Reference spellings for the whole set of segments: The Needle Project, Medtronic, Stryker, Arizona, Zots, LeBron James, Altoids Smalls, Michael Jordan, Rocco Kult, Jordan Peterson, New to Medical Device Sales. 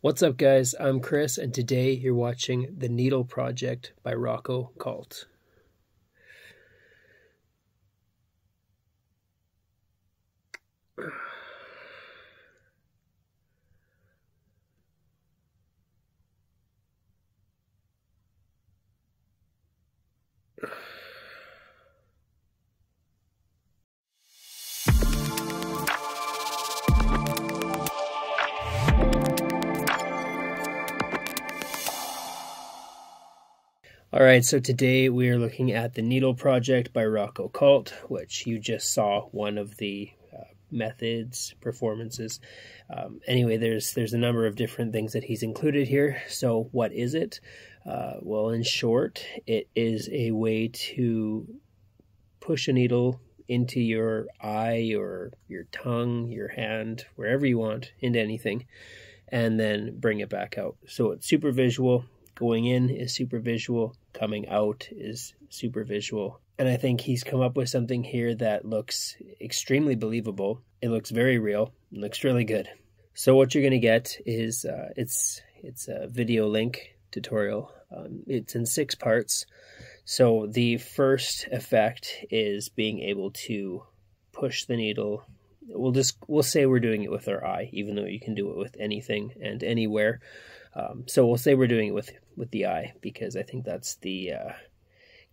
What's up guys, I'm Chris and today you're watching The Needle Project by Rocco Kult. Alright, so today we are looking at The Needle Project by Rocco Kult, which you just saw one of the methods, performances. Anyway, there's a number of different things that he's included here. So what is it? Well, in short, it is a way to push a needle into your eye or your tongue, your hand, wherever you want, into anything, and then bring it back out. So it's super visual. Going in is super visual, coming out is super visual. And I think he's come up with something here that looks extremely believable. It looks very real, it looks really good. So what you're gonna get is, it's a video link tutorial. It's in 6 parts. So the first effect is being able to push the needle. We'll say we're doing it with our eye, even though you can do it with anything and anywhere. So we'll say we're doing it with the eye, because I think that's the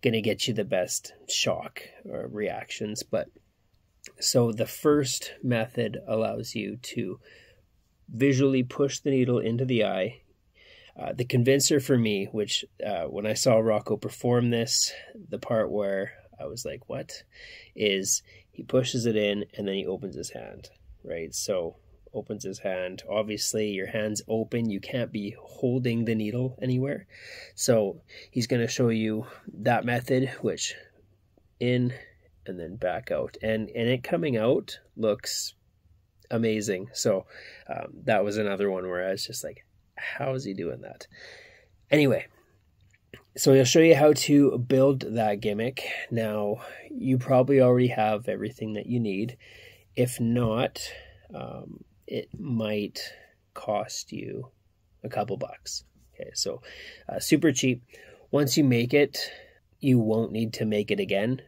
gonna get you the best shock or reactions. But so the first method allows you to visually push the needle into the eye. The convincer for me, which when I saw Rocco perform this, the part where I was like, what? Is he pushes it in and then he opens his hand, right? So opens his hand. Obviously, your hand's open. You can't be holding the needle anywhere. So he's going to show you that method, which in and then back out. And it coming out looks amazing. So that was another one where I was just like, how is he doing that? Anyway, so he'll show you how to build that gimmick. Now, you probably already have everything that you need. If not, it might cost you a couple bucks. Okay, so super cheap. Once you make it, you won't need to make it again.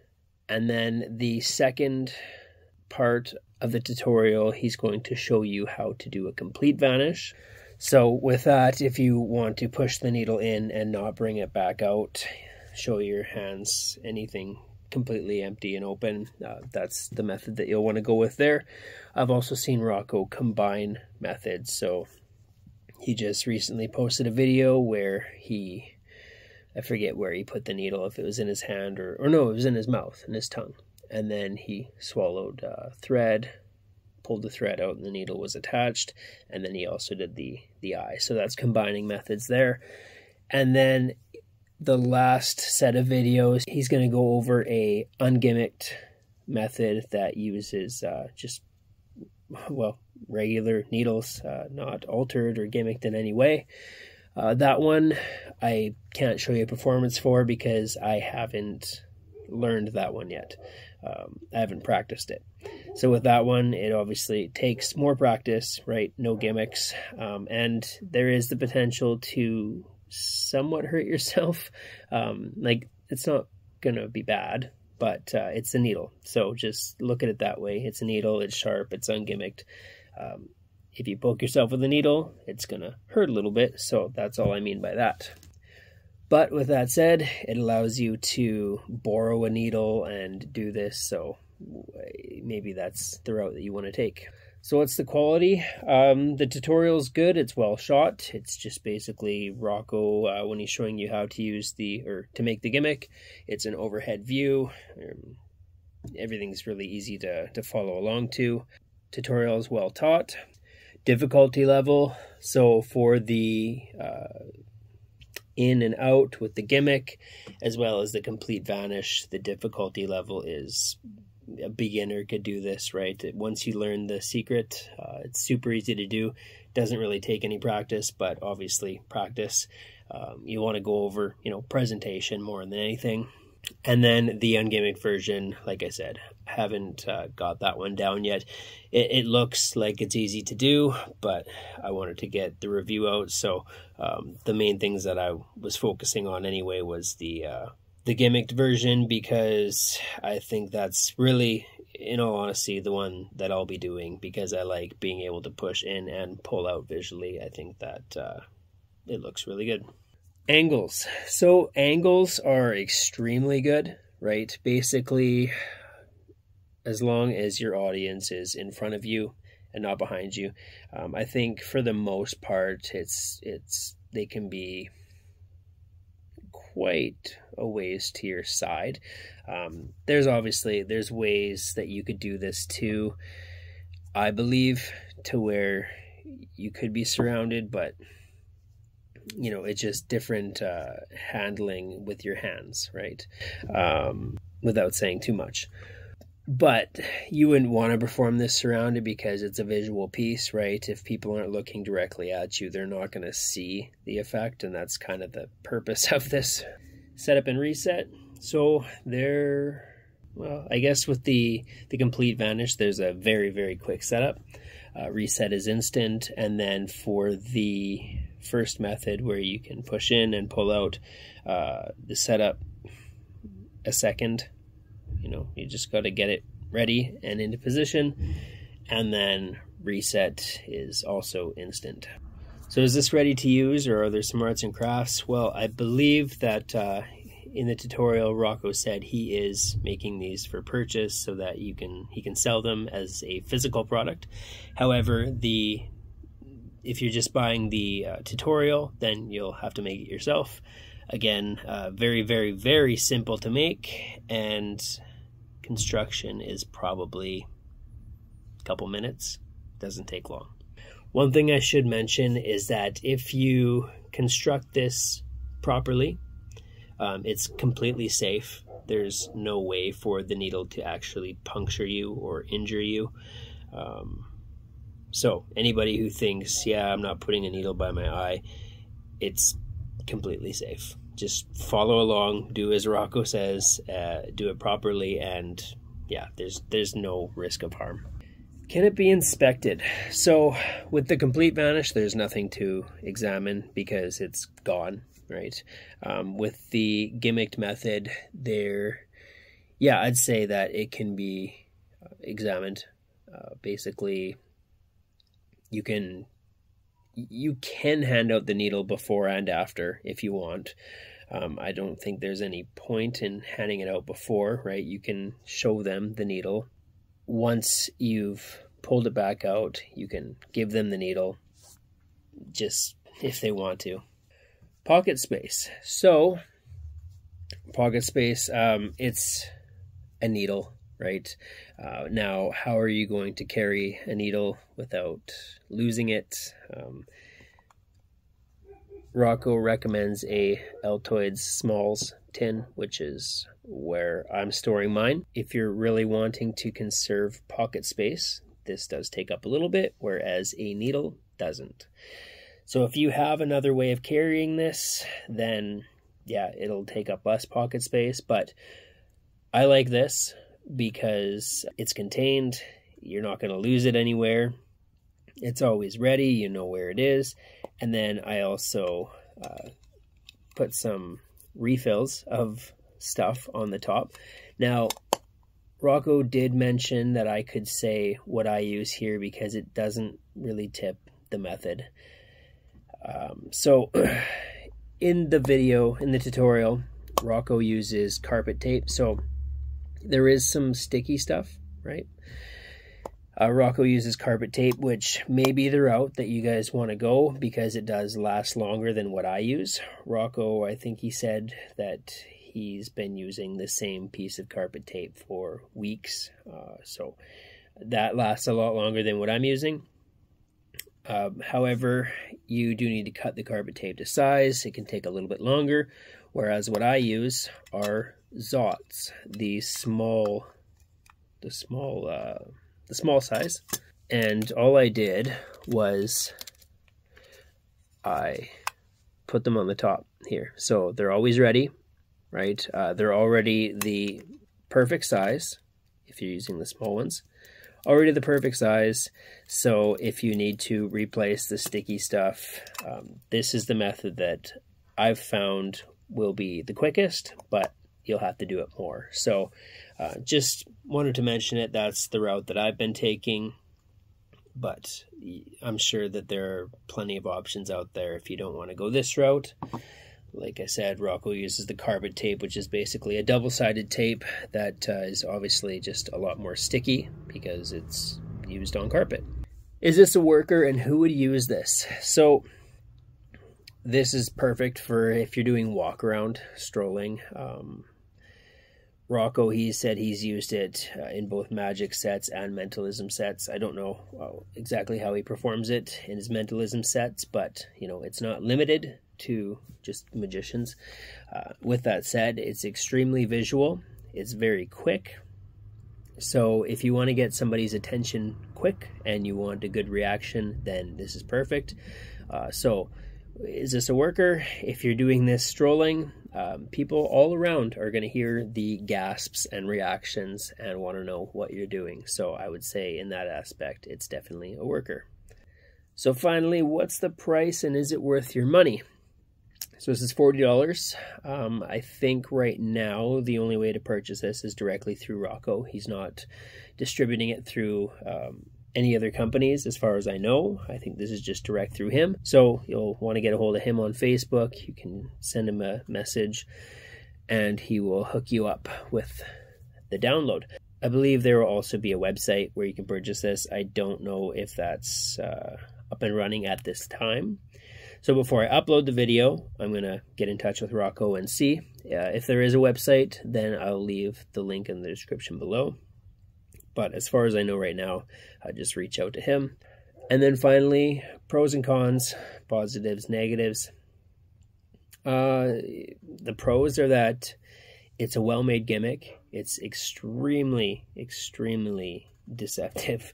And then the second part of the tutorial, he's going to show you how to do a complete vanish. So with that, if you want to push the needle in and not bring it back out, show your hands anything completely empty and open, that's the method that you'll want to go with there. I've also seen Rocco combine methods. So he just recently posted a video where he, I forget where he put the needle, if it was in his hand or no, it was in his mouth, in his tongue. And then he swallowed thread, pulled the thread out and the needle was attached. And then he also did the eye. So that's combining methods there. And then the last set of videos, he's going to go over a ungimmicked method that uses just, well, regular needles, not altered or gimmicked in any way. That one I can't show you a performance for because I haven't learned that one yet. I haven't practiced it. So with that one, it obviously takes more practice, right? No gimmicks. And there is the potential to somewhat hurt yourself. Like, it's not gonna be bad, but it's a needle, so just look at it that way. It's a needle, it's sharp, it's ungimmicked. If you poke yourself with a needle, it's gonna hurt a little bit, so that's all I mean by that. But with that said, it allows you to borrow a needle and do this, so maybe that's the route that you want to take. So what's the quality? The tutorial's good, it's well shot. It's just basically Rocco, when he's showing you how to use to make the gimmick, it's an overhead view. Everything's really easy to follow along to. Tutorial is well taught. Difficulty level, so for the in and out with the gimmick, as well as the complete vanish, the difficulty level is, a beginner could do this, right? Once you learn the secret, it's super easy to do. Doesn't really take any practice, but obviously practice. You want to go over, presentation more than anything. And then the ungimmicked version, like I said, haven't got that one down yet. It looks like it's easy to do, but I wanted to get the review out. So the main things that I was focusing on anyway was the gimmicked version, because I think that's really, in all honesty, the one that I'll be doing, because I like being able to push in and pull out visually. I think that it looks really good. Angles. So angles are extremely good, right? Basically, as long as your audience is in front of you and not behind you, I think for the most part, they can be quite a ways to your side. There's ways that you could do this too, I believe, to where you could be surrounded, but you know, it's just different handling with your hands, right? Without saying too much. But you wouldn't want to perform this surrounded because it's a visual piece, right? If people aren't looking directly at you, they're not going to see the effect, and that's kind of the purpose of this. Setup and reset. So there, well, I guess with the complete vanish, there's a very, very quick setup. Reset is instant, and then for the first method where you can push in and pull out the setup a second, you know, you just got to get it ready and into position, and then reset is also instant. So is this ready to use, or are there some arts and crafts? Well, I believe that in the tutorial Rocco said he is making these for purchase so that he can sell them as a physical product. However, if you're just buying the tutorial, then you'll have to make it yourself. Again, very, very, very simple to make, and construction is probably a couple minutes. Doesn't take long. One thing I should mention is that if you construct this properly, it's completely safe. There's no way for the needle to actually puncture you or injure you. So anybody who thinks, yeah, I'm not putting a needle by my eye, it's completely safe. Just follow along, do as Rocco says, do it properly, and yeah, there's no risk of harm. Can it be inspected? So with the complete vanish, there's nothing to examine because it's gone, right? With the gimmicked method there, yeah, I'd say that it can be examined. Basically, you can hand out the needle before and after if you want. I don't think there's any point in handing it out before, right? You can show them the needle. Once you've pulled it back out, you can give them the needle, just if they want to. Pocket space. So pocket space, it's a needle, right? Now, how are you going to carry a needle without losing it? Rocco recommends a Altoids Smalls tin, which is where I'm storing mine. If you're really wanting to conserve pocket space, this does take up a little bit, whereas a needle doesn't. So if you have another way of carrying this, then yeah, it'll take up less pocket space, but I like this because it's contained. You're not going to lose it anywhere. It's always ready, you know where it is. And then I also put some refills of stuff on the top. Now, Rocco did mention that I could say what I use here because it doesn't really tip the method. So in the video, in the tutorial, Rocco uses carpet tape. So there is some sticky stuff, right? Rocco uses carpet tape, which may be the route that you guys want to go because it does last longer than what I use. Rocco, I think he said that he's been using the same piece of carpet tape for weeks. So that lasts a lot longer than what I'm using. However, you do need to cut the carpet tape to size. It can take a little bit longer, whereas what I use are Zots, the small size. And all I did was I put them on the top here. So they're always ready. right? They're already the perfect size if you're using the small ones. Already the perfect size, so if you need to replace the sticky stuff, this is the method that I've found will be the quickest, but you'll have to do it more. So just wanted to mention it. That's the route that I've been taking, but I'm sure that there are plenty of options out there if you don't want to go this route. Like I said, Rocco uses the carbon tape, which is basically a double-sided tape that is obviously just a lot more sticky because it's used on carpet. Is this a worker and who would use this? So this is perfect for if you're doing walk-around, strolling. Rocco, he said he's used it in both magic sets and mentalism sets. I don't know exactly how he performs it in his mentalism sets, but you know, it's not limited to just magicians. With that said, it's extremely visual. It's very quick. So if you want to get somebody's attention quick and you want a good reaction, then this is perfect. So is this a worker? If you're doing this strolling, people all around are going to hear the gasps and reactions and want to know what you're doing. So I would say in that aspect, it's definitely a worker. So finally, what's the price and is it worth your money? So this is $40. I think right now the only way to purchase this is directly through Rocco. He's not distributing it through any other companies as far as I know. I think this is just direct through him. So you'll want to get a hold of him on Facebook. You can send him a message and he will hook you up with the download. I believe there will also be a website where you can purchase this. I don't know if that's up and running at this time. So before I upload the video, I'm going to get in touch with Rocco and see. If there is a website, then I'll leave the link in the description below. But as far as I know right now, I just reach out to him. And then finally, pros and cons, positives, negatives. The pros are that it's a well-made gimmick. It's extremely, extremely deceptive.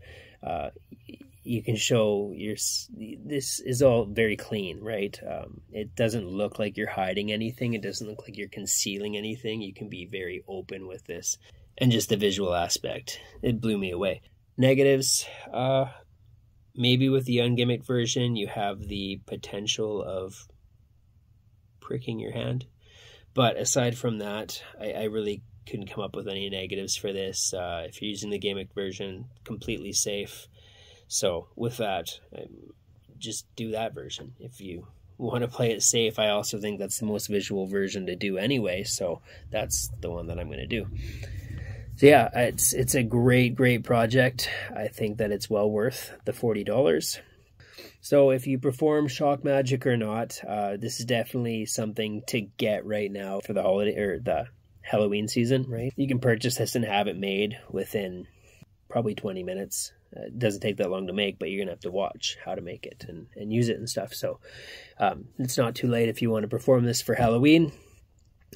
You can show your, this is all very clean, right? It doesn't look like you're hiding anything. It doesn't look like you're concealing anything. You can be very open with this. And just the visual aspect, it blew me away. Negatives, maybe with the ungimmicked version, you have the potential of pricking your hand. But aside from that, I really couldn't come up with any negatives for this. If you're using the gimmick version, completely safe. So with that, just do that version if you want to play it safe. I also think that's the most visual version to do anyway, so that's the one that I'm going to do. So yeah, it's a great project. I think that it's well worth the $40. So if you perform shock magic or not, this is definitely something to get right now for the holiday or the Halloween season, right? You can purchase this and have it made within probably 20 minutes. It doesn't take that long to make, but you're going to have to watch how to make it and use it and stuff. So it's not too late if you want to perform this for Halloween,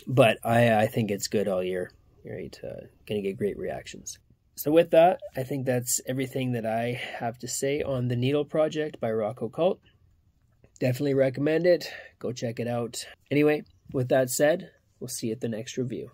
but I think it's good all year, right? Going to get great reactions. So with that, I think that's everything that I have to say on The Needle Project by Rocco Kult. Definitely recommend it. Go check it out. Anyway, with that said, we'll see you at the next review.